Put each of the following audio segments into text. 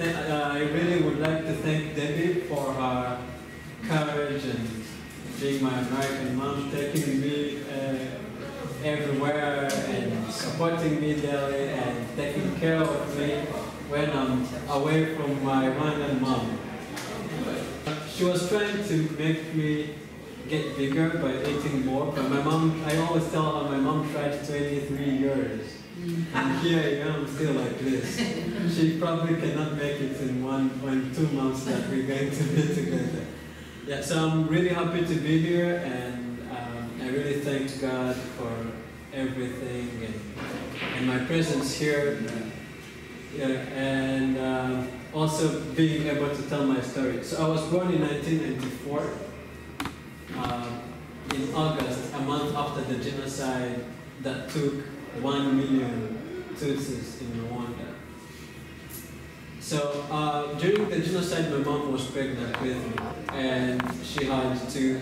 I really would like to thank Debbie for her courage and being my American mom, taking me everywhere and supporting me daily and taking care of me when I'm away from my Rwandan mom. She was trying to make me get bigger by eating more, but my mom, I always tell her my mom tried 23 years. And here I am still like this. She probably cannot make it in 1 or 2 months that we're going to be together. Yeah, so I'm really happy to be here, and I really thank God for everything and my presence here. Yeah, and also being able to tell my story. So I was born in 1994, in August, a month after the genocide that took 1 million Tutsis in Rwanda. So during the genocide, my mom was pregnant with me, and she had to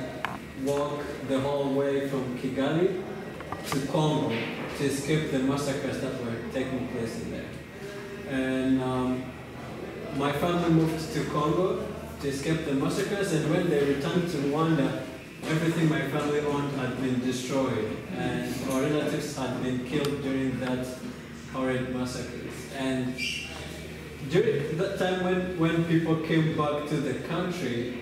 walk the whole way from Kigali to Congo to escape the massacres that were taking place in there. And my family moved to Congo to escape the massacres, and when they returned to Rwanda, everything my family owned had been destroyed, and our relatives had been killed during that horrid massacres. And during that time when people came back to the country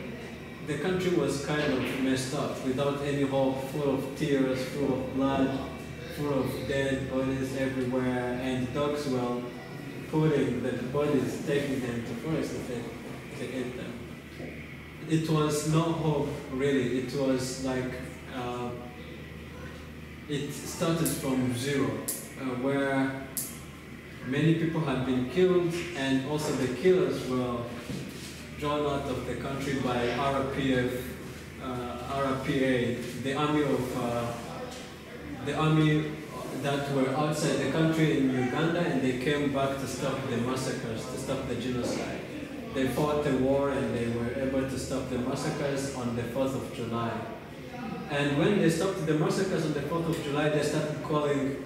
was kind of messed up, without any hope, full of tears, full of blood, full of dead bodies everywhere, and dogs were putting the bodies, taking them to forest to eat them. It was no hope, really. It was like, it started from zero, where many people had been killed, and also the killers were drawn out of the country by RPF, RPA, the army that were outside the country in Uganda, and they came back to stop the massacres, to stop the genocide. They fought the war and they were able to stop the massacres on the 4th of July. And when they stopped the massacres on the 4th of July, they started calling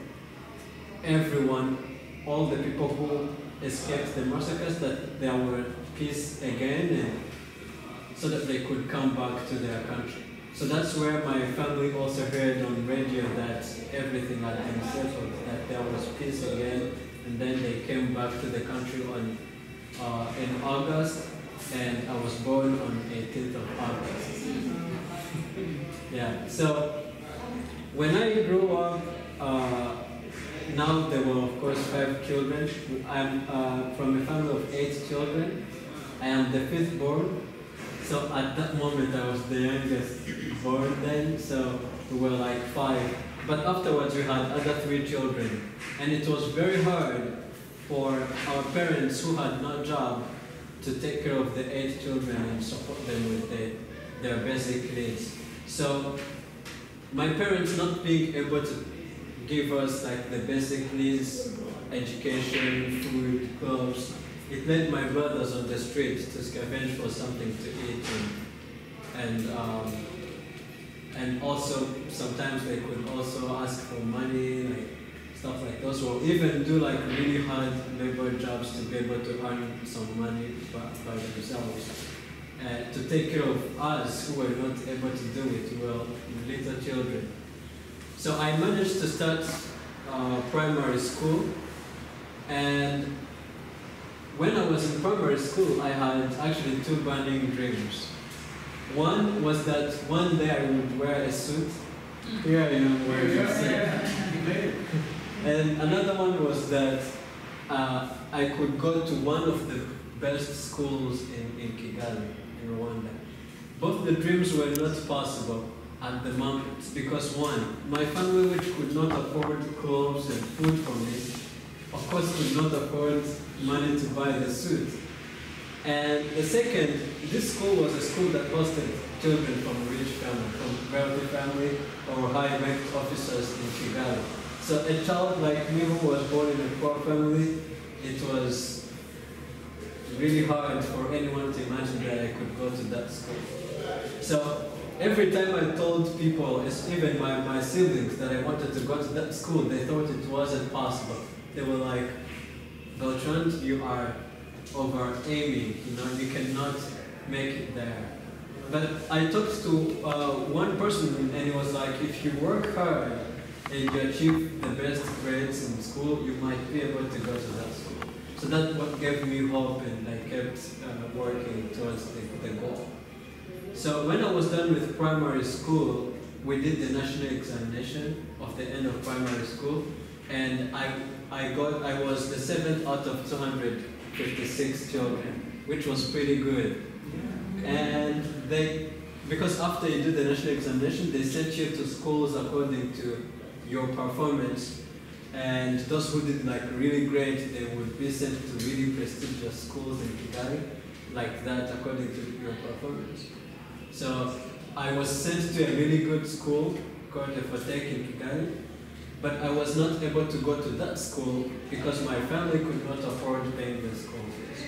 everyone, all the people who escaped the massacres, that there were peace again, and so that they could come back to their country. So that's where my family also heard on radio that everything had been settled, that there was peace again, and then they came back to the country on in August, and I was born on 18th of August. Yeah, so when I grew up, now there were of course 5 children. I'm from a family of 8 children. I am the 5th born, so at that moment I was the youngest born then, so we were like 5. But afterwards we had other 3 children, and it was very hard for our parents who had no job to take care of the 8 children and support them with their basic needs. So my parents not being able to give us like the basic needs, education, food, clothes, it led my brothers on the street to scavenge for something to eat, and also sometimes they could also ask for money, like stuff like those, or even do like really hard labor jobs to be able to earn some money by themselves, to take care of us who were not able to do it well, little children. So I managed to start primary school, and when I was in primary school I had actually 2 burning dreams. One was that one day I would wear a suit. Here I am wearing a suit. And another one was that I could go to one of the best schools in Kigali, in Rwanda. Both the dreams were not possible at the moment because, one, my family, which could not afford clothes and food for me, of course could not afford money to buy the suit. And the second, this school was a school that hosted children from rich families, from wealthy family or high-ranked officers in Kigali. So a child like me who was born in a poor family, it was really hard for anyone to imagine that I could go to that school. So every time I told people, even my siblings, that I wanted to go to that school, they thought it wasn't possible. They were like, Bertrand, you are of our aiming, you know, you cannot make it there. But I talked to one person and he was like, if you work hard and you achieve the best grades in school, you might be able to go to that school. So that's what gave me hope, and I kept working towards the goal. So when I was done with primary school, we did the national examination of the end of primary school, and I was the 7th out of 256 children, which was pretty good. Yeah. And they, because after you do the national examination, they sent you to schools according to your performance, and those who did like really great, they would be sent to really prestigious schools in Kigali, like that, according to your performance. So I was sent to a really good school called the Forteke in Kigali, but I was not able to go to that school because my family could not afford paying the school fees.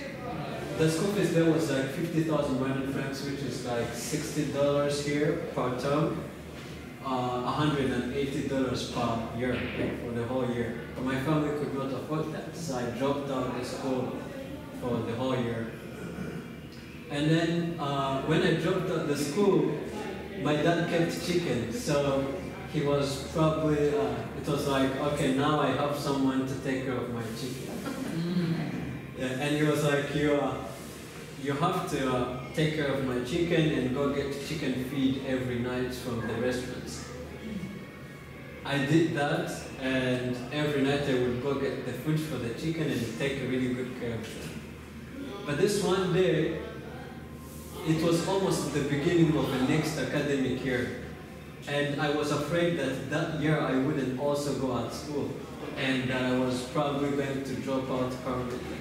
The school fees there was like 50,000 Rwandan francs, which is like $60 here per term, $180 per year, like, for the whole year. But my family could not afford that, so I dropped out the school for the whole year. And then when I dropped out the school, my dad kept chicken, so he was probably, it was like, okay, now I have someone to take care of my chicken. Yeah, and he was like, you have to take care of my chicken and go get chicken feed every night from the restaurants. I did that, and every night I would go get the food for the chicken and take really good care of them. But this one day, it was almost the beginning of the next academic year, and I was afraid that that year I wouldn't also go at school, and I was probably going to drop out permanently.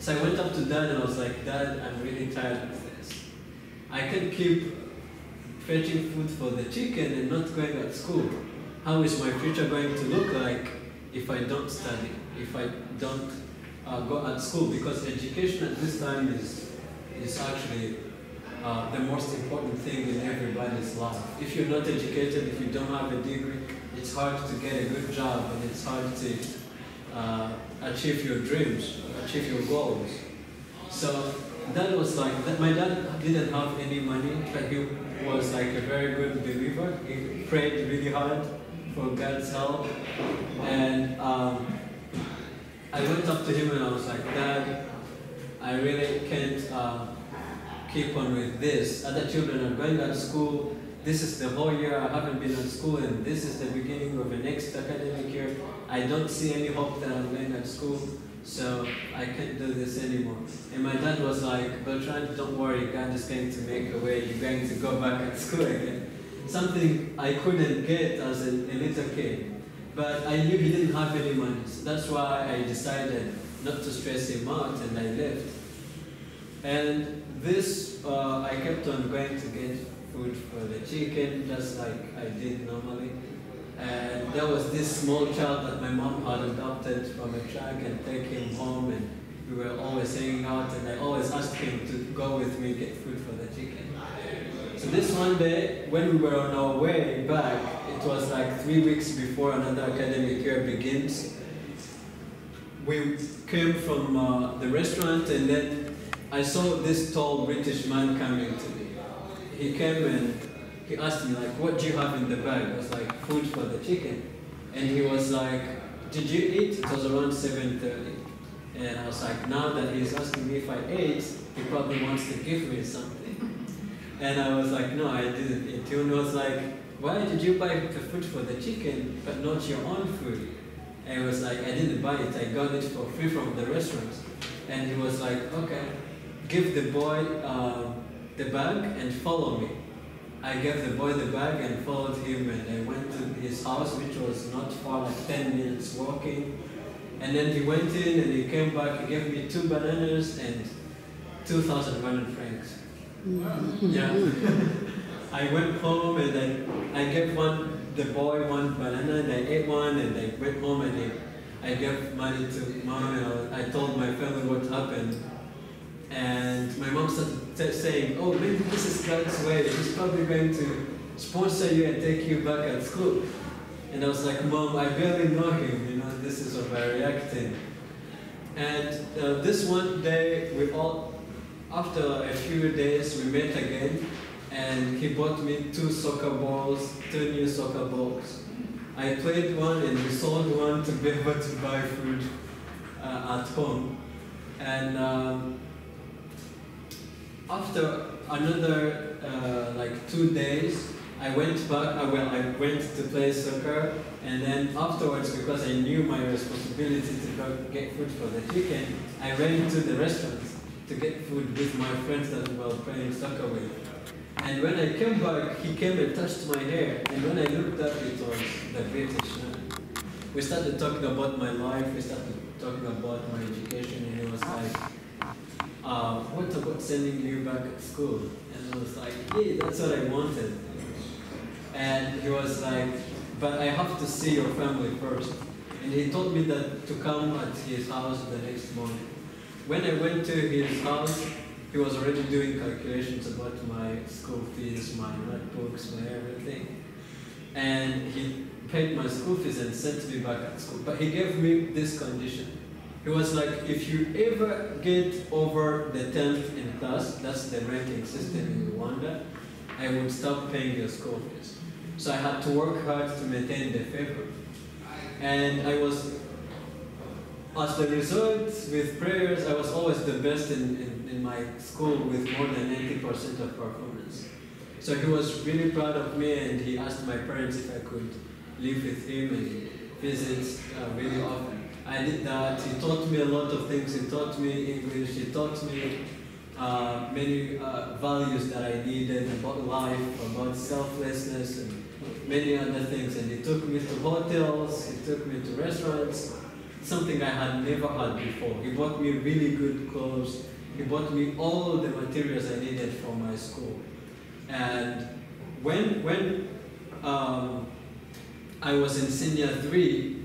So I went up to Dad and I was like, Dad, I'm really tired of this. I can keep fetching food for the chicken and not going at school. How is my future going to look like if I don't study, if I don't go at school? Because education at this time is actually the most important thing in everybody's life. If you're not educated, if you don't have a degree, it's hard to get a good job, and it's hard to achieve your dreams, achieve your goals. So that was like, that. My dad didn't have any money, but he was like a very good believer. He prayed really hard for God's help. And I went up to him and I was like, Dad, I really can't keep on with this. Other children are going at school. This is the whole year I haven't been at school, and this is the beginning of the next academic year. I don't see any hope that I'm going at school, so I can't do this anymore. And my dad was like, Bertrand, don't worry, God is going to make a way. You're going to go back at school again. Something I couldn't get as a little kid. But I knew he didn't have any money, so that's why I decided not to stress him out, and I left. And this, I kept on going to get food for the chicken, just like I did normally. And there was this small child that my mom had adopted from a truck and take him home, and we were always hanging out, and I always asked him to go with me get food for the chicken. So this one day, when we were on our way back, it was like 3 weeks before another academic year begins. We came from the restaurant, and then I saw this tall British man coming to me. He came and he asked me, like, what do you have in the bag? I was like, food for the chicken. And he was like, did you eat? It was around 7:30. And I was like, now that he's asking me if I ate, he probably wants to give me something. And I was like, no, I didn't eat. He was like, why did you buy the food for the chicken but not your own food? And he was like, I didn't buy it, I got it for free from the restaurant. And he was like, okay, give the boy the bag and follow me. I gave the boy the bag and followed him, and I went to his house, which was not far, like 10 minutes walking. And then he went in and he came back, he gave me 2 bananas and 2,000 Rwandan francs. Wow. Yeah. I went home and I gave the boy one banana, and I ate one, and I went home and I gave money to mom, and I told my family what happened. And my mom started saying, oh, maybe this is God's way. He's probably going to sponsor you and take you back at school. And I was like, Mom, I barely know him. You know, this is overreacting. And this one day, we all, after a few days, we met again, and he bought me two soccer balls, two new soccer balls. I played one and we sold one to be able to buy food at home. And after another 2 days, I went back. Well, I went to play soccer, and then afterwards, because I knew my responsibility to go get food for the weekend, I ran to the restaurant to get food with my friends that were playing soccer with. And when I came back, he came and touched my hair. And when I looked up, it was the British man. We started talking about my life. We started talking about my education, and he was like, what about sending you back at school? And I was like, yeah, that's what I wanted. And he was like, but I have to see your family first. And he told me that to come at his house the next morning. When I went to his house, he was already doing calculations about my school fees, my notebooks, my everything. And he paid my school fees and sent me back at school. But he gave me this condition. He was like, if you ever get over the 10th in class, that's the ranking system in Rwanda, I would stop paying your school fees. So I had to work hard to maintain the favor. And I was, as a result, with prayers, I was always the best in my school with more than 90% of performance. So he was really proud of me, and he asked my parents if I could live with him and visit really often. I did that. He taught me a lot of things. He taught me English. He taught me many values that I needed about life, about selflessness, and many other things. And he took me to hotels, he took me to restaurants, something I had never had before. He bought me really good clothes, he bought me all the materials I needed for my school. And when I was in senior 3,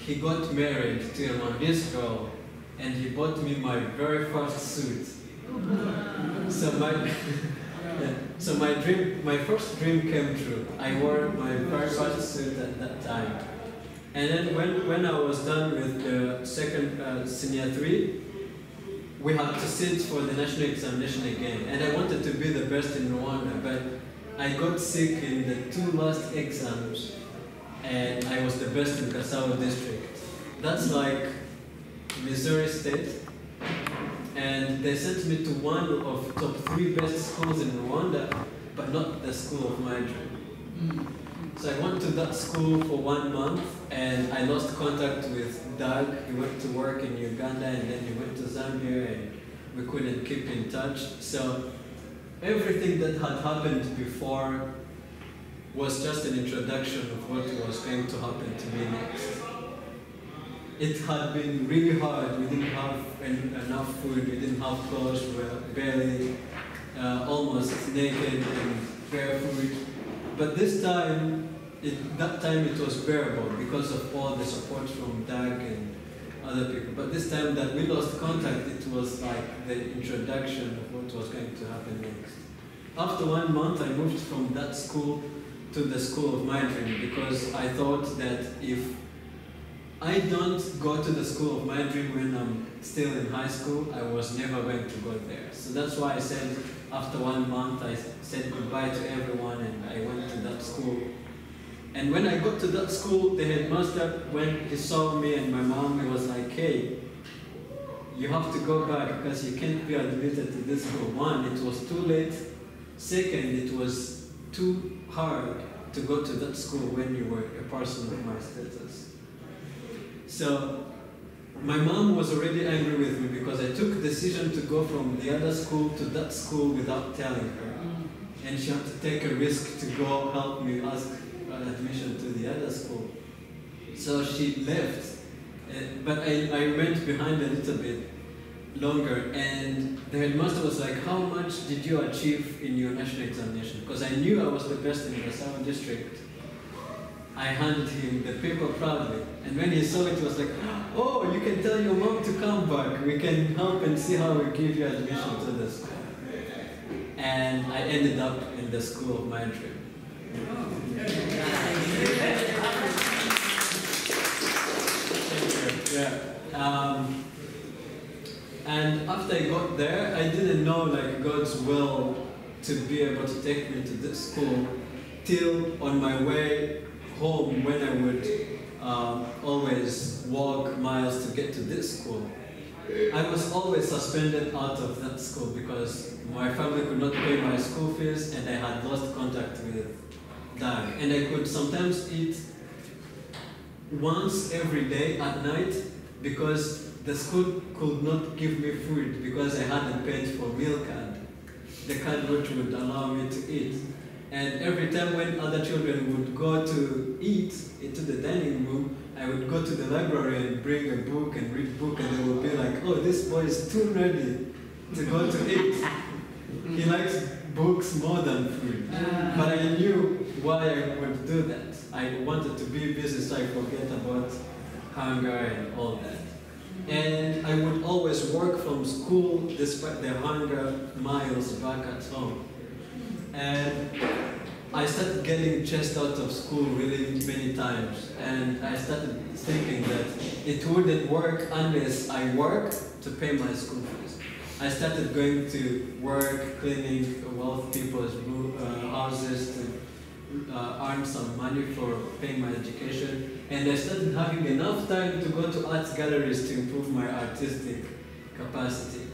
he got married to a Rwandese girl, and he bought me my very first suit. So my dream, my first dream came true. I wore my very first suit at that time. And then when I was done with the second senior 3, we had to sit for the national examination again. And I wanted to be the best in Rwanda, but I got sick in the 2 last exams, and I was the best in Kasawa district. That's like Missouri State. And they sent me to one of top 3 best schools in Rwanda, but not the school of my dream. So I went to that school for 1 month, and I lost contact with Doug. He went to work in Uganda, and then he went to Zambia, and we couldn't keep in touch. So everything that had happened before was just an introduction of what was going to happen to me next. It had been really hard. We didn't have enough food, we didn't have clothes, we were barely almost naked and barefoot. But this time, that time it was bearable because of all the support from Doug and other people. But this time that we lost contact, it was like the introduction of what was going to happen next. After 1 month, I moved from that school to the school of my dream because I thought that if I don't go to the school of my dream when I'm still in high school, I was never going to go there. So that's why I said, after 1 month, I said goodbye to everyone, and I went to that school. And when I got to that school, the headmaster, when he saw me and my mom, he was like, hey, you have to go back because you can't be admitted to this school. 1, it was too late. 2, it was too hard to go to that school when you were a person of my status. So my mom was already angry with me because I took the decision to go from the other school to that school without telling her. And she had to take a risk to go help me ask admission to the other school. So she left, but I went behind a little bit longer, and the headmaster was like, how much did you achieve in your national examination? Because I knew I was the best in the Southern District. I handed him the paper proudly, and when he saw it, he was like, oh, you can tell your mom to come back. We can help and see how we give you admission to the school. And I ended up in the school of my dream. Thank you. Yeah. And after I got there, I didn't know like God's will to be able to take me to this school till on my way home when I would always walk miles to get to this school. I was always suspended out of that school because my family could not pay my school fees and I had lost contact with Doug. And I could sometimes eat once every day at night because the school could not give me food because I hadn't paid for meal card. The card which would allow me to eat. And every time when other children would go to eat into the dining room, I would go to the library and bring a book and read book, and they would be like, oh, this boy is too nerdy to go to eat. He likes books more than food. But I knew why I would do that. I wanted to be busy so I forget about hunger and all that. And I would always work from school despite the hunger miles back at home. And I started getting chased out of school really many times. And I started thinking that it wouldn't work unless I worked to pay my school fees. I started going to work, cleaning wealthy people's houses to earn some money for paying my education. And I started having enough time to go to arts galleries to improve my artistic capacity.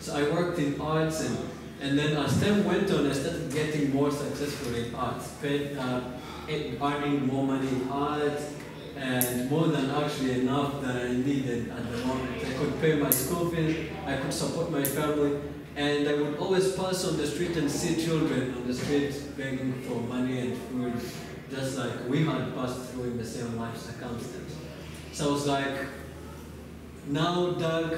So I worked in arts, and then as time went on, I started getting more successful in arts, earning more money in arts, and more than actually enough that I needed at the moment. I could pay my school fees, I could support my family, and I would always pass on the street and see children on the street begging for money and food, just like we had passed through in the same life circumstance. So I was like, now Doug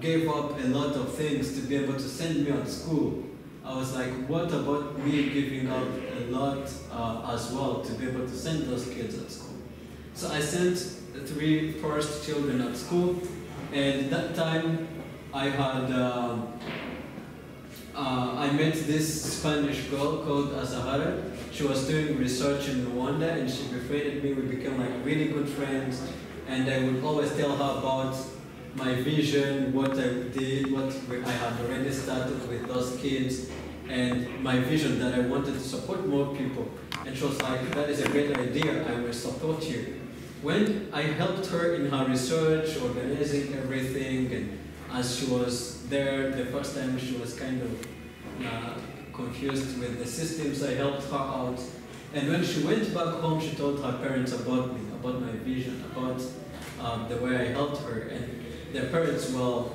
gave up a lot of things to be able to send me out to school. I was like, what about me giving up a lot as well to be able to send those kids at school? So I sent the three first children at school, and that time I had I met this Spanish girl called Azahara. She was doing research in Rwanda, and she befriended me. We became like really good friends, and I would always tell her about my vision, what I did, what I had already started with those kids, and my vision that I wanted to support more people. And she was like, that is a great idea, I will support you. When I helped her in her research, organizing everything, and as she was there the first time, she was kind of confused with the systems. I helped her out. And when she went back home, she told her parents about me, about my vision, about the way I helped her. And their parents, well,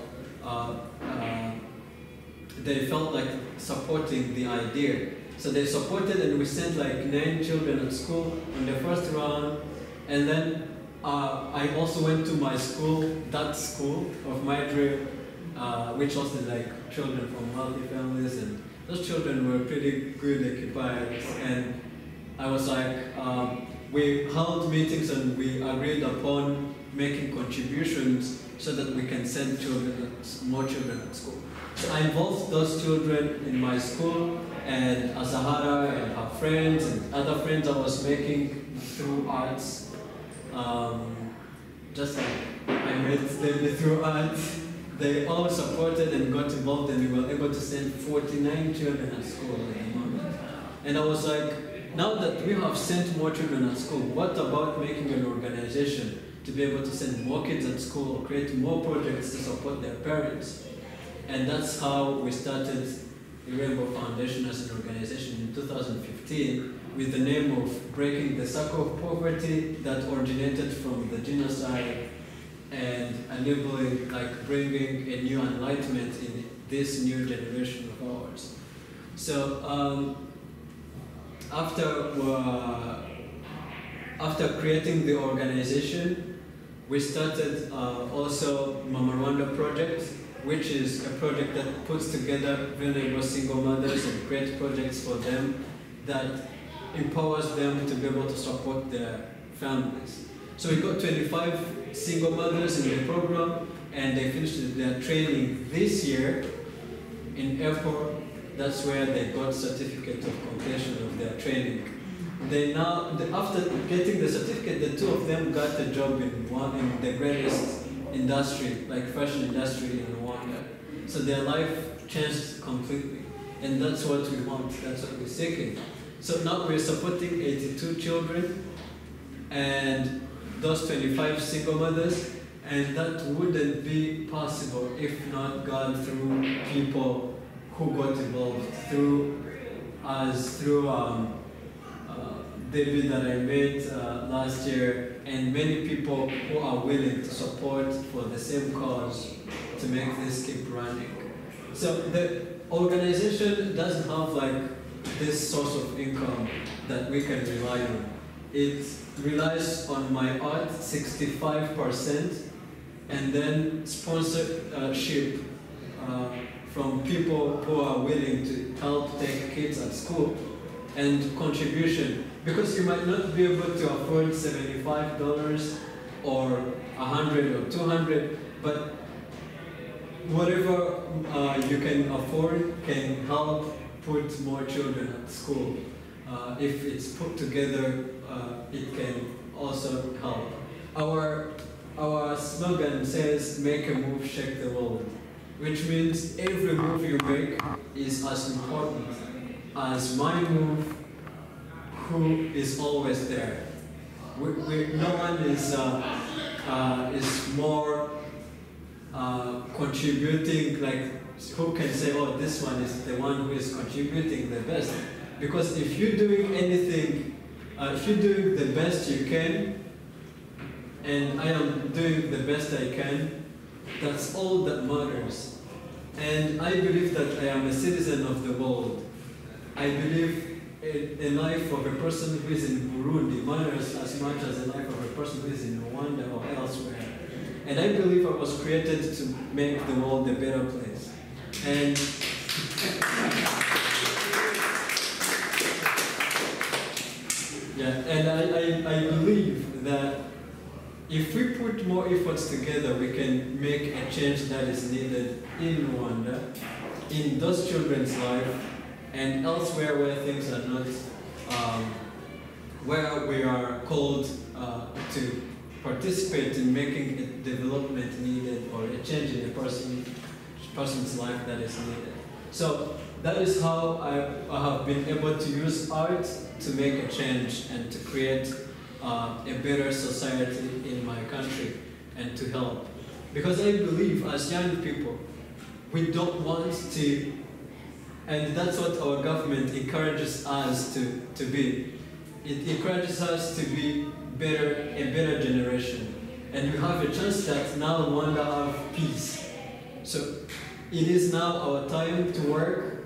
they felt like supporting the idea. So they supported, and we sent like 9 children at school in the first round. And then I also went to my school, that school of my dream, which hosted like children from wealthy families, and those children were pretty good occupiers. And I was like, we held meetings and we agreed upon making contributions so that we can send children, more children at school. So I involved those children in my school, and Azahara and her friends and other friends I was making through arts. Just like I met them through arts. They all supported and got involved, and we were able to send 49 children at school at the moment. And I was like, now that we have sent more children at school, what about making an organization to be able to send more kids at school or create more projects to support their parents? And that's how we started the Irembo Foundation as an organization in 2015 with the name of Breaking the Circle of Poverty that originated from the genocide, and enabling, like, bringing a new enlightenment in this new generation of ours. So after creating the organization, we started also Mama Rwanda Project, which is a project that puts together vulnerable single mothers and creates projects for them that empowers them to be able to support their families. So we got 25 single mothers in the program, and they finished their training this year in April. That's where they got certificate of completion of their training. They now, after getting the certificate, the two of them got a job in the greatest industry, like fashion industry in Rwanda. So their life changed completely. And that's what we want, that's what we're seeking. So now we're supporting 82 children and those 25 single mothers, and that wouldn't be possible if not God, through people who got involved, through us, through Debbie that I met last year, and many people who are willing to support for the same cause to make this keep running. So the organization doesn't have like this source of income that we can rely on. It relies on my art 65%, and then sponsorship from people who are willing to help take kids at school, and contribution, because you might not be able to afford $75 or $100 or $200, but whatever you can afford can help put more children at school. If it's put together, it can also help. Our slogan says, make a move, shake the world, which means every move you make is as important as my move, who is always there. No one is more contributing, like who can say, oh, this one is the one who is contributing the best. Because if you're doing anything, if you're doing the best you can, and I am doing the best I can, that's all that matters. And I believe that I am a citizen of the world. I believe the life of a person who is in Burundi matters as much as the life of a person who is in Rwanda or elsewhere. And I believe I was created to make the world a better place. And I believe that if we put more efforts together, we can make a change that is needed in Rwanda, in those children's life, and elsewhere where things are not, where we are called to participate in making a development needed or a change in a person's life that is needed. So that is how I have been able to use art to make a change and to create a better society in my country and to help. Because I believe as young people, we don't want to, and that's what our government encourages us to be. It encourages us to be a better generation. And we have a chance that now Rwanda have peace. So it is now our time to work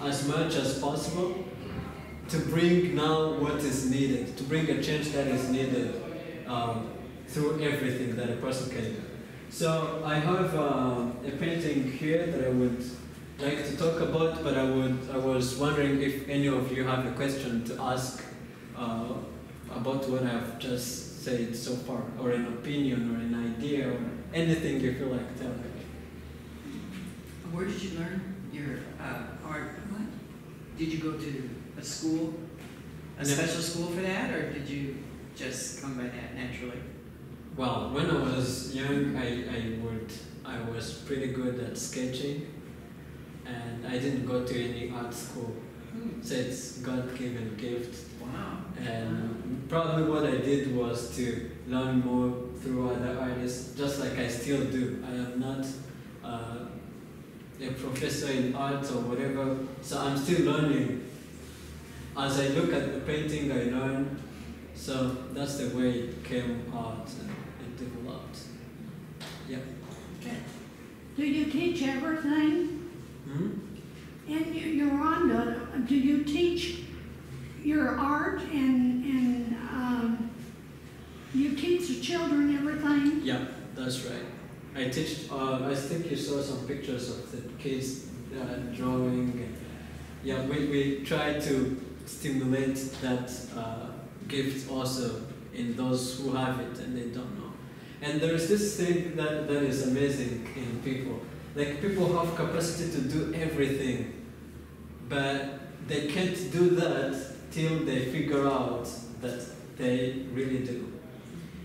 as much as possible to bring now what is needed, to bring a change that is needed through everything that a person can do. So I have a painting here that I would like to talk about, but I was wondering if any of you have a question to ask about what I've just said so far, or an opinion or an idea or anything you feel like telling me. Where did you learn your art? Did you go to a school, a special school for that, or did you just come by that naturally? Well, when I was young, I was pretty good at sketching, and I didn't go to any art school. So it's God-given gift. Wow. And probably what I did was to learn more through other artists, just like I still do. I am not a professor in art or whatever, so I'm still learning. As I look at the painting, I learn. So that's the way it came out and it developed. Yeah. Okay. Do you teach everything? Hmm? In Rwanda, do you teach your art and you teach the children everything? Yeah, that's right. I teach. I think you saw some pictures of the kids drawing. Yeah, we try to stimulate that gift also in those who have it and they don't know. And there is this thing that is amazing in people. Like, people have capacity to do everything, but they can't do that till they figure out that they really do.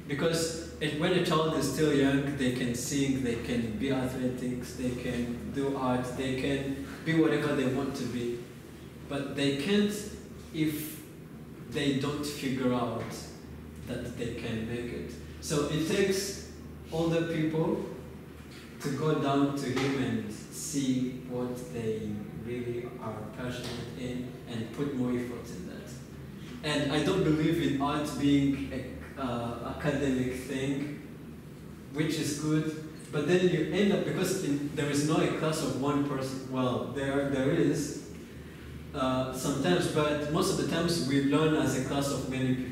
Because And when a child is still young, they can sing, they can be athletics, they can do art, they can be whatever they want to be. But they can't if they don't figure out that they can make it. So it takes older people to go down to him and see what they really are passionate in and put more effort in that. And I don't believe in art being an academic thing, which is good, but then you end up, because there is not a class of one person, well, there is sometimes, but most of the times we learn as a class of many people.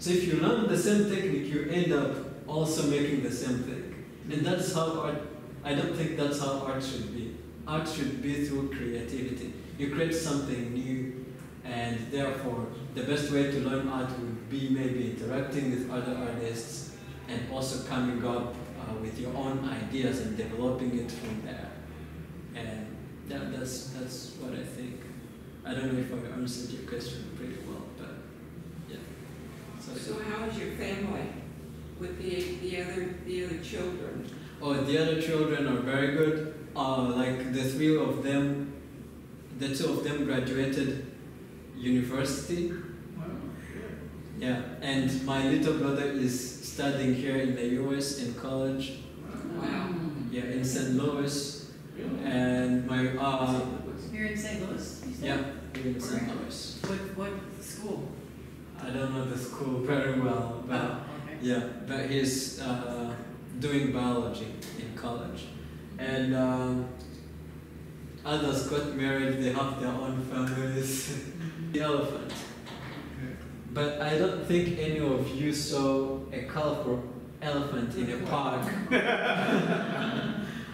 So if you learn the same technique, you end up also making the same thing. And that's how art, I don't think that's how art should be. Art should be through creativity. You create something new, and therefore the best way to learn art would be maybe interacting with other artists and also coming up with your own ideas and developing it from there. And that's what I think. I don't know if I answered your question pretty well, but yeah. So how is your family with the other children? Oh, the other children are very good. Like the three of them, the two of them graduated university. Wow. Yeah, and my little brother is studying here in the US in college. Wow. Yeah, in St. Louis. Really? And my You're in St. Louis? You said? Yeah, here in St. Louis. What school? I don't know the school very well, but. Oh. Yeah, but he's doing biology in college. And others got married, they have their own families. The elephant. But I don't think any of you saw a colorful elephant in a park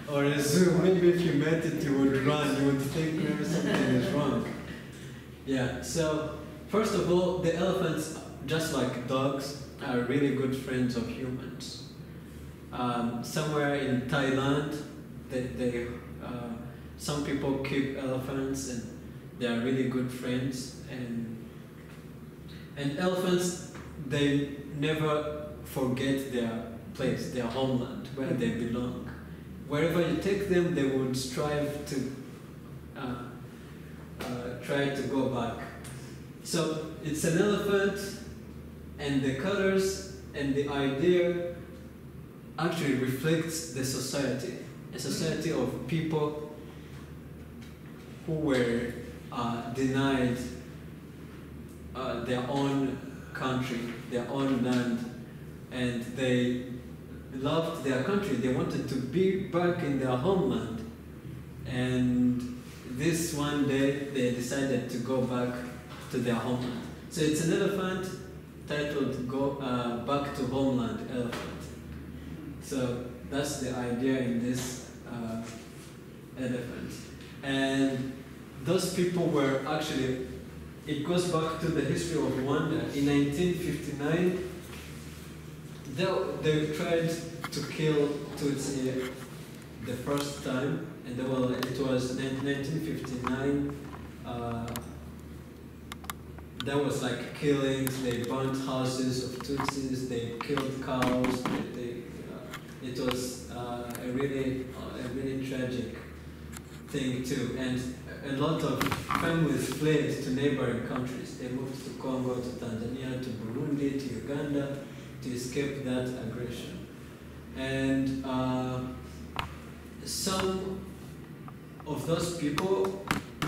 or a zoo. Maybe if you met it, you would run, you would think maybe something is wrong. Yeah, so first of all, the elephants, just like dogs, are really good friends of humans. Somewhere in Thailand, they some people keep elephants, and they are really good friends. And elephants, they never forget their place, their homeland, where they belong. Wherever you take them, they would strive to try to go back. So it's an elephant. And the colors and the idea actually reflects the society, a society of people who were denied their own country, their own land, and they loved their country. They wanted to be back in their homeland. And this one day, they decided to go back to their homeland. So it's an elephant titled Go Back to Homeland Elephant. So that's the idea in this elephant. And those people were actually, it goes back to the history of Rwanda. In 1959, they tried to kill Tutsi the first time, and it was 1959. There was like killings, they burnt houses of Tutsis, they killed cows, it was a really tragic thing too. And a lot of families fled to neighboring countries. They moved to Congo, to Tanzania, to Burundi, to Uganda, to escape that aggression. And some of those people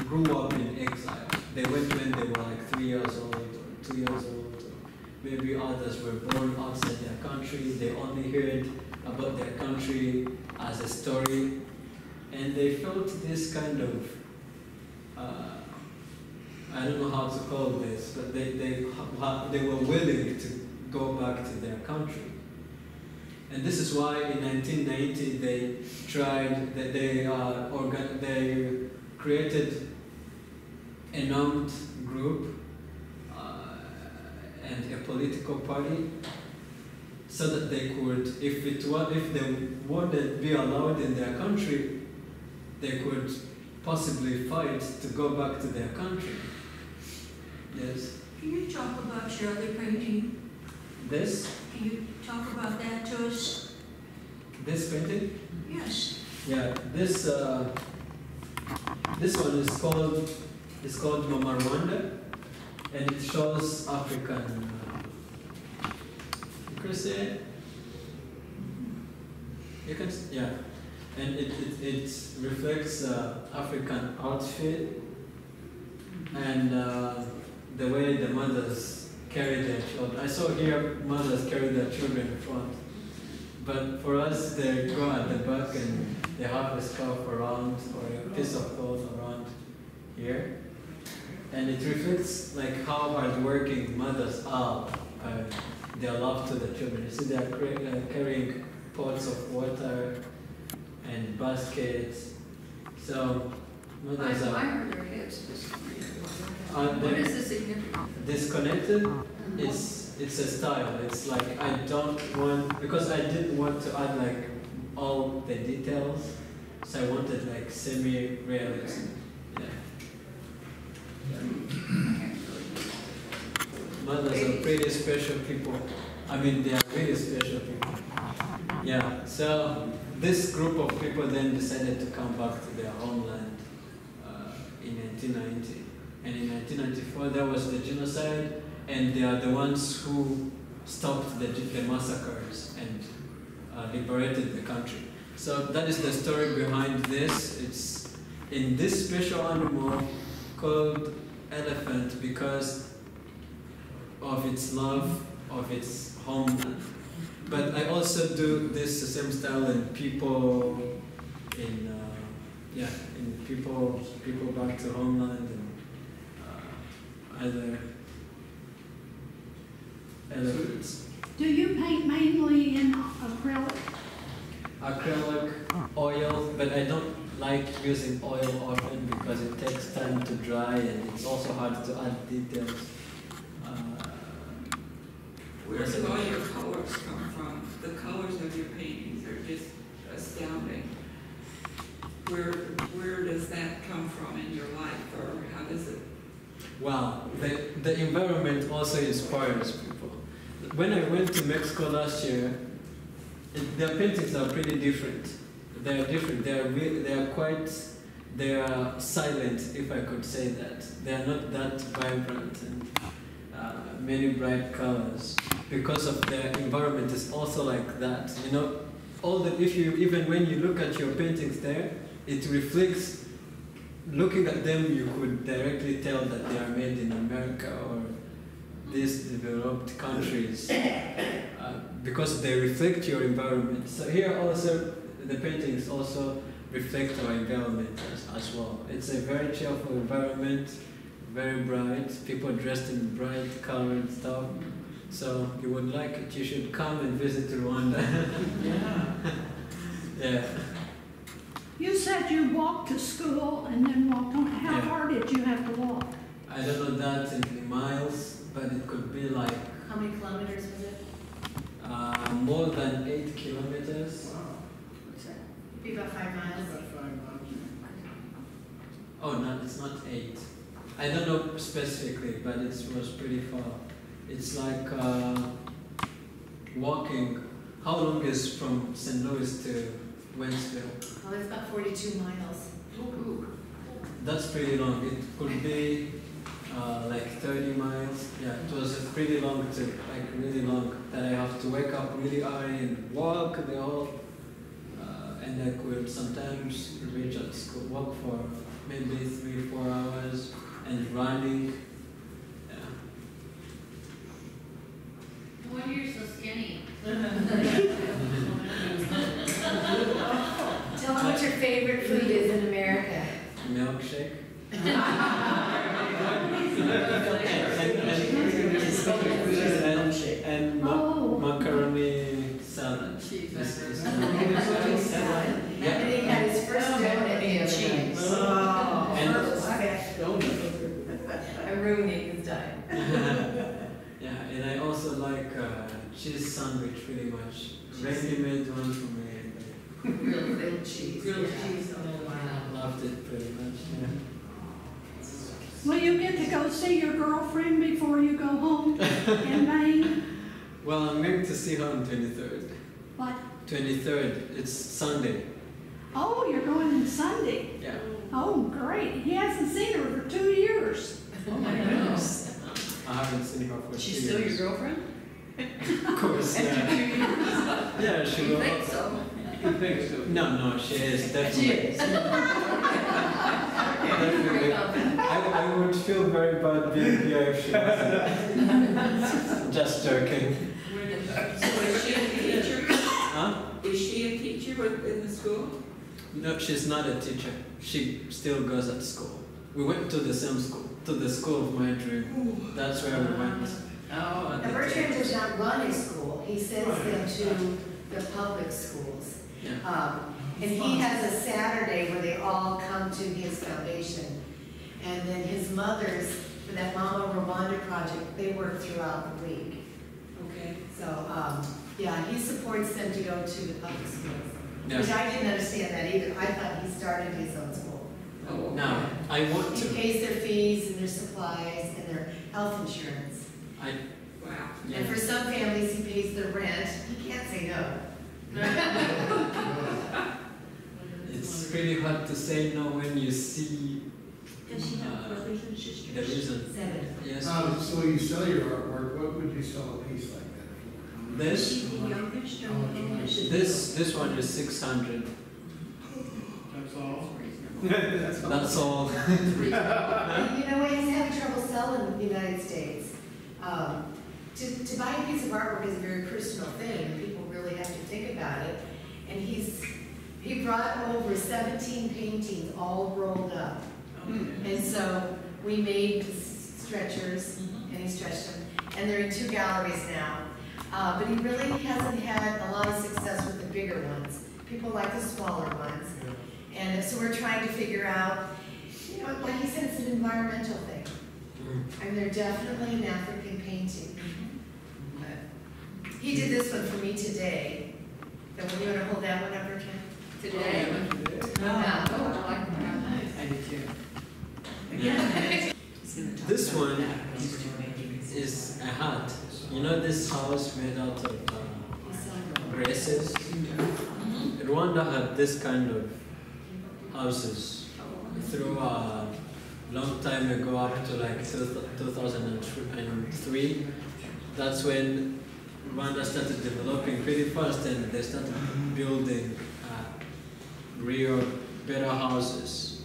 grew up in exile. They went when they were like 3 years old or 2 years old. Or maybe others were born outside their country. They only heard about their country as a story. And they felt this kind of, I don't know how to call this, but they were willing to go back to their country. And this is why in 1990 they tried, they created an armed group and a political party, so that they could, if they wouldn't be allowed in their country, they could possibly fight to go back to their country. Yes. Can you talk about your other painting? This? Can you talk about that to us? This painting? Yes. Yeah, this this one is called Mama Rwanda, and it shows African Christian. You can, yeah, and it reflects African outfit and the way the mothers carry their children. I saw here mothers carry their children in front, but for us they go at the back and they have a scarf around or a piece of cloth around here, and it reflects like how hardworking mothers are. Their love to the children. You see, they are carrying pots of water and baskets. So, mothers are. I heard their hips. What is the significance? Disconnected. It's a style. It's like I don't want, because I didn't want to add like all the details. So I wanted like semi-realism. Okay. Yeah. Mothers are pretty special people. I mean, they are really special people. Yeah, so this group of people then decided to come back to their homeland in 1990. And in 1994, there was the genocide, and they are the ones who stopped the massacres and liberated the country. So that is the story behind this. It's in this special animal called elephant because of its love of its homeland. But I also do this the same style in people, in yeah, in people back to homeland, and other elements. Do you paint mainly in acrylic? Acrylic, oil, but I don't like using oil often because it takes time to dry and it's also hard to add details. Where do all your colors come from? The colors of your paintings are just astounding. Where does that come from in your life, or how does it? Well, the environment also inspires people. When I went to Mexico last year, their paintings are pretty different. They are different. They are silent, if I could say that. They are not that vibrant and many bright colors. Because of the environment is also like that, you know. All the if you even when you look at your paintings there, it reflects. Looking at them, you could directly tell that they are made in America or these developed countries because they reflect your environment. So here also the paintings also reflect our environment as well. It's a very cheerful environment, very bright. People dressed in bright colored stuff. So you would like it, you should come and visit Rwanda. Yeah. Yeah. You said you walked to school and then walked home. How yeah. far did you have to walk? I don't know that in miles, but it could be like... How many kilometers was it? More than 8 kilometers. Wow. What's that? It'd be about 5 miles. About 5 miles. Oh, no, it's not 8. I don't know specifically, but it was pretty far. It's like walking. How long is from St. Louis to Wentzville? Well, it's about 42 miles. Ooh. That's pretty long. It could be like 30 miles. Yeah, it was a pretty long trip, like really long. That I have to wake up really early and walk the whole, and I could sometimes reach at school, walk for maybe 3-4 hours, and running. Yeah. No wonder you're so skinny. Tell them what your favorite food is in America. Milkshake. And macaroni salad. He had his first donut and cheese. Oh, I ruined his diet. Yeah, and I also like cheese sandwich pretty much. Randy made one for me. Grilled cheese. Grilled cheese on the line. Loved it pretty much. Yeah. Will you get to go see your girlfriend before you go home in Maine? Well, I'm going to see her on the 23rd. What? 23rd. It's Sunday. Oh, you're going on Sunday? Yeah. Oh, great. He hasn't seen her for 2 years. Oh, my goodness. I haven't seen her for 2 years. She's still your girlfriend? Of course. After 2 years? Yeah, she will. You think so? You think so? No, no, she is. Definitely. She is. Definitely. I would feel very bad being here if she wasn't. Just joking. So is she a teacher? Huh? Is she a teacher in the school? No, she's not a teacher. She still goes at school. We went to the same school, to the school of my dream. That's where we went. Oh. Now, Bertrand does not run a school. He sends them to the public schools. Yeah. And he has a Saturday where they all come to his foundation. And then his mothers, for that Mama Rwanda Project, they work throughout the week. Okay. So, yeah, he supports them to go to the public schools. Yes. Which I didn't understand that either. I thought he started his own school. Oh, no, I want to. He pays their fees and their supplies and their health insurance. Wow. Yeah. And for some families, he pays their rent. He can't say no. It's really hard to say no when you see. Does she have brothers and sisters? There isn't. 7. Yes. So you sell your artwork. What would you sell a piece like? This one is 600. That's all. That's all. You know what? He's having trouble selling in the United States. To buy a piece of artwork is a very personal thing. People really have to think about it. And he brought over 17 paintings all rolled up. Okay. And so we made stretchers, and he stretched them. And they're in 2 galleries now. But he really hasn't had a lot of success with the bigger ones. People like the smaller ones. Yeah. And so we're trying to figure out, you know, like he said, it's an environmental thing. Mm-hmm. I mean, they're definitely an African painting. Mm-hmm. But he did this one for me today. So you want to hold that one up, Bertrand? Today? Oh, yeah. Oh, I like that. Oh, nice. I do too. Yeah. This one is a hat. You know this house made out of braces? Mm-hmm. Rwanda had this kind of houses through a long time ago up to like 2003. That's when Rwanda started developing pretty fast and they started building real better houses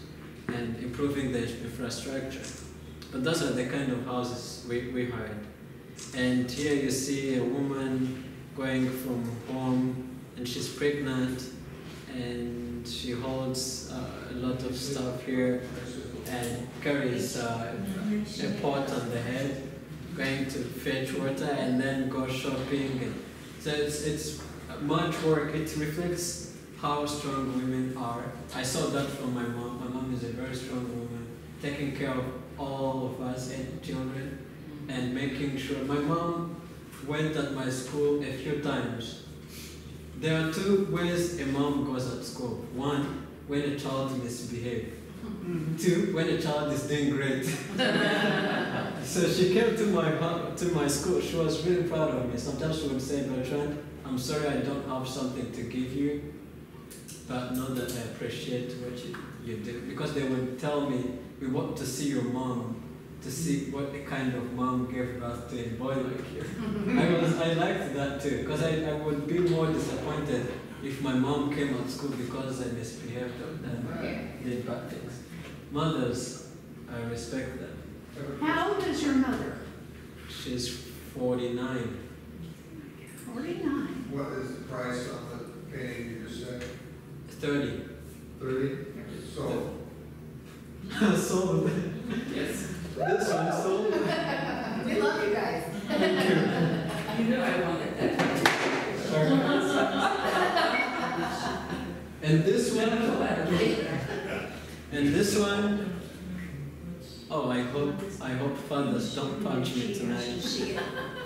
and improving their infrastructure. But those are the kind of houses we hired. And here you see a woman going from home, and she's pregnant, and she holds a lot of stuff here, and carries a pot on the head, going to fetch water, and then go shopping. So it's much work. It reflects how strong women are. I saw that from my mom. My mom is a very strong woman, taking care of all of us and children. And making sure. My mom went at my school a few times. There are 2 ways a mom goes at school. 1, when a child misbehaves. 2, when a child is doing great. So she came to my school. She was really proud of me. Sometimes she would say, Bertrand, I'm sorry I don't have something to give you, but know that I appreciate what you do. Because they would tell me, we want to see your mom. To see what the kind of mom gave birth to a boy like you. I liked that too, because I would be more disappointed if my mom came at school because I misbehaved and did bad things. Mothers, I respect them. How old is your mother? She's 49. 49? What is the price of the painting you just said? 30. 30? Sold. Sold. Yes. This one sold. We love you guys. You know I wanted that. And this one. And this one. Oh, I hope fathers don't punch me tonight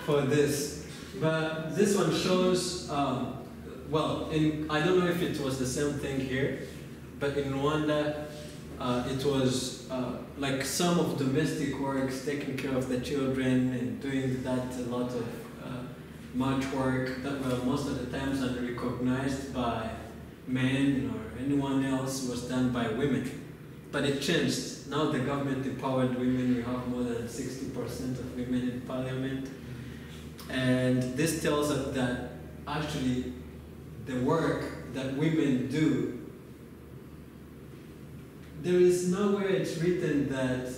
for this. But this one shows. Well, I don't know if it was the same thing here, but in Rwanda. It was like some of domestic works, taking care of the children and doing that a lot of much work that well, most of the times unrecognized by men or anyone else was done by women. But it changed. Now the government empowered women. We have more than 60% of women in parliament. And this tells us that actually the work that women do, there is nowhere it's written that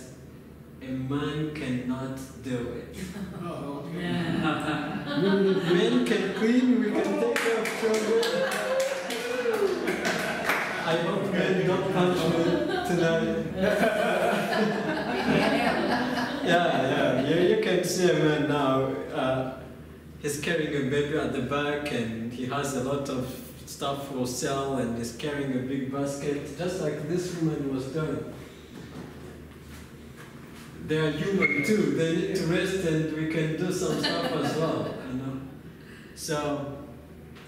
a man cannot do it. Oh, okay. Yeah. Men can clean, we can take care of children. I hope men don't punch me tonight. You can see a man now. He's carrying a baby at the back and he has a lot of stuff for sale and he's carrying a big basket, just like this woman was doing. They are human too, they need to rest and we can do some stuff as well, you know. So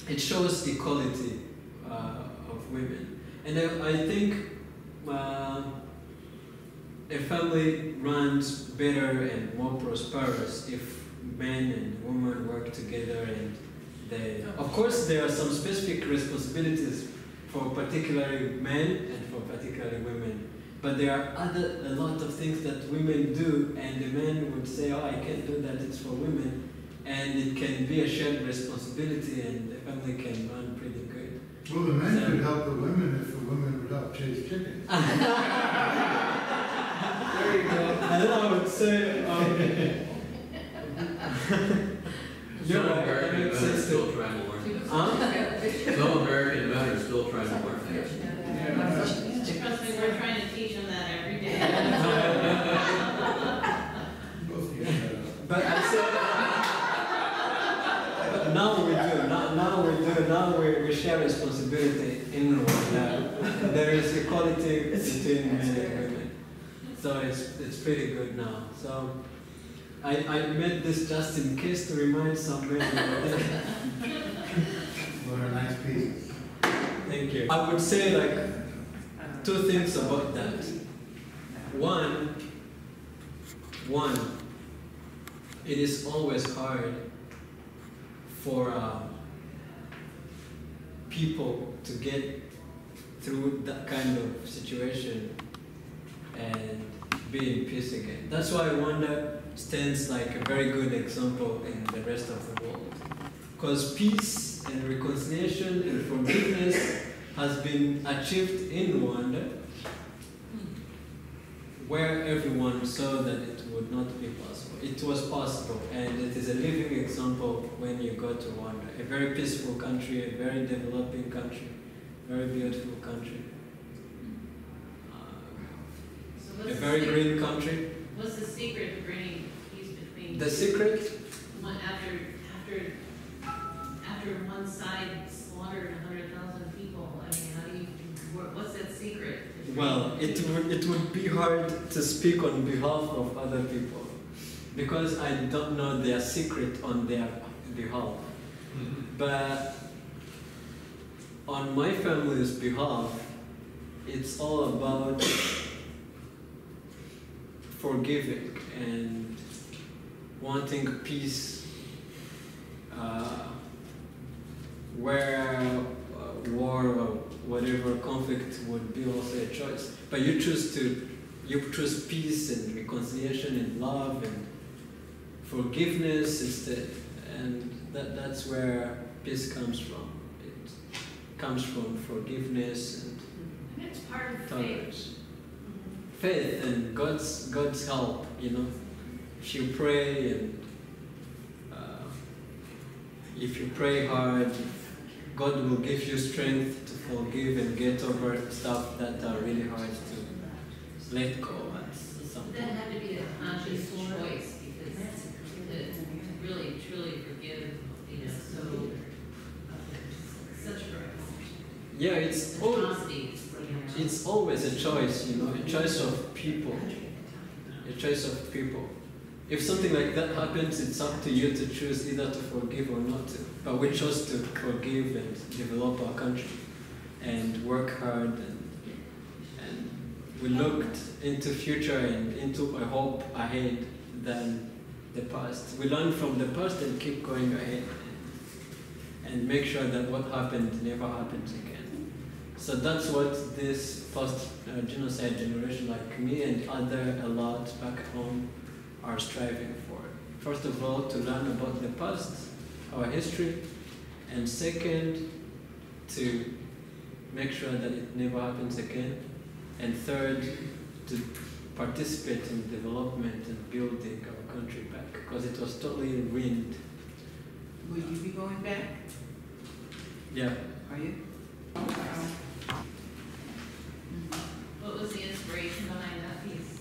it shows equality of women. And I think a family runs better and more prosperous if men and women work together. And they, of course, there are some specific responsibilities for particularly men and for particularly women. But there are a lot of things that women do, and the men would say, oh, I can't do that, it's for women. And it can be a shared responsibility, and the family can run pretty good. Well, the men could help the women if the women would help chase chickens. There you go. And I would say, some American men are still trying to work this. Some American men are still trying to work this. Trust me, we're trying to teach them that every day. But I said, but now we do. Now we share responsibility in Rwanda. There is equality between men and women, so it's pretty good now. So. I made this just in case to remind somebody about it. What a nice piece. Thank you. I would say like two things about that. One, it is always hard for people to get through that kind of situation and be in peace again. That's why I wonder stands like a very good example in the rest of the world. Because peace and reconciliation and forgiveness has been achieved in Rwanda, where everyone saw that it would not be possible. It was possible, and it is a living example when you go to Rwanda, a very peaceful country, a very developing country, very beautiful country, a very green country. What's the secret to bringing peace between the secret? After one side slaughtered 100,000 people, I mean, how do you? What's that secret? Well, it would be hard to speak on behalf of other people because I don't know their secret on their behalf. Mm-hmm. But on my family's behalf, it's all about forgiving and wanting peace where war or whatever conflict would be also a choice. But you choose peace and reconciliation and love and forgiveness instead. And that's where peace comes from. It comes from forgiveness and it's part of tolerance. Faith and God's help, you know. If you pray and if you pray hard, God will give you strength to forgive and get over stuff that are really hard to let go at some point. That had to be a conscious choice because to really truly forgive is such a It's always a choice, you know, a choice of people. If something like that happens, it's up to you to choose either to forgive or not to. But we chose to forgive and develop our country and work hard and we looked into future and into a hope ahead than the past. We learn from the past and keep going ahead and make sure that what happened never happens again. So that's what this post-genocide generation like me and other a lot back home are striving for. First of all, to learn about the past, our history, and second, to make sure that it never happens again, and third, to participate in development and building our country back, because it was totally ruined. Will you be going back? Yeah. Are you? What was the inspiration behind that piece?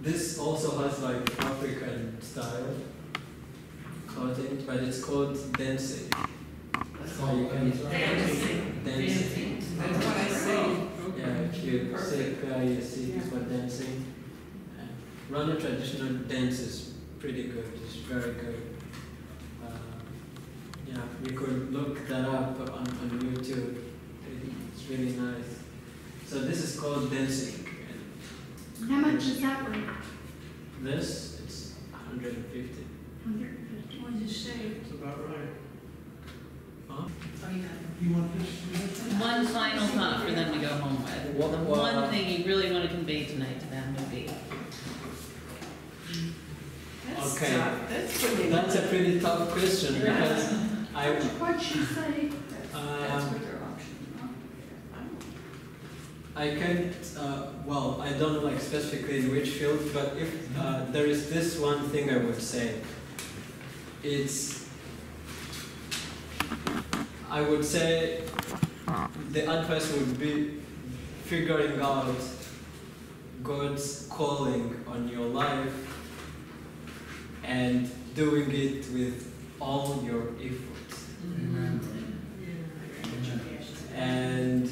This also has like African style clothing, but it's called dancing. So you can dancing. That's what I say. Yeah, if you say you see this one dancing. Rwanda traditional dance is pretty good. It's very good. Yeah, you could look that up on YouTube. It's really nice. So this is called dancing. How much is that one? This it's 150. 150. What did you say? That's about right. Huh? Oh, yeah. You want this? One final thought for them to go home with. One thing you really want to convey tonight to them would be. Okay, that's a pretty tough question because I. What you say? That's what your option. I can't. Well, I don't know like specifically in which field, but if there is this one thing I would say, it's. I would say the advice would be figuring out God's calling on your life and doing it with all your effort. Amen. And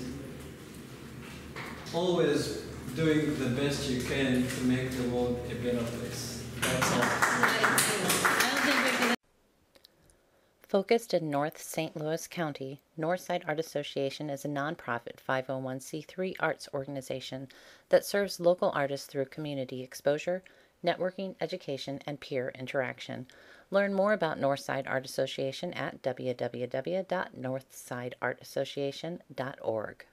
always doing the best you can to make the world a better place. That's all. Focused in North St. Louis County, Northside Art Association is a nonprofit 501c3 arts organization that serves local artists through community exposure, networking, education, and peer interaction. Learn more about Northside Art Association at www.northsideartassociation.org.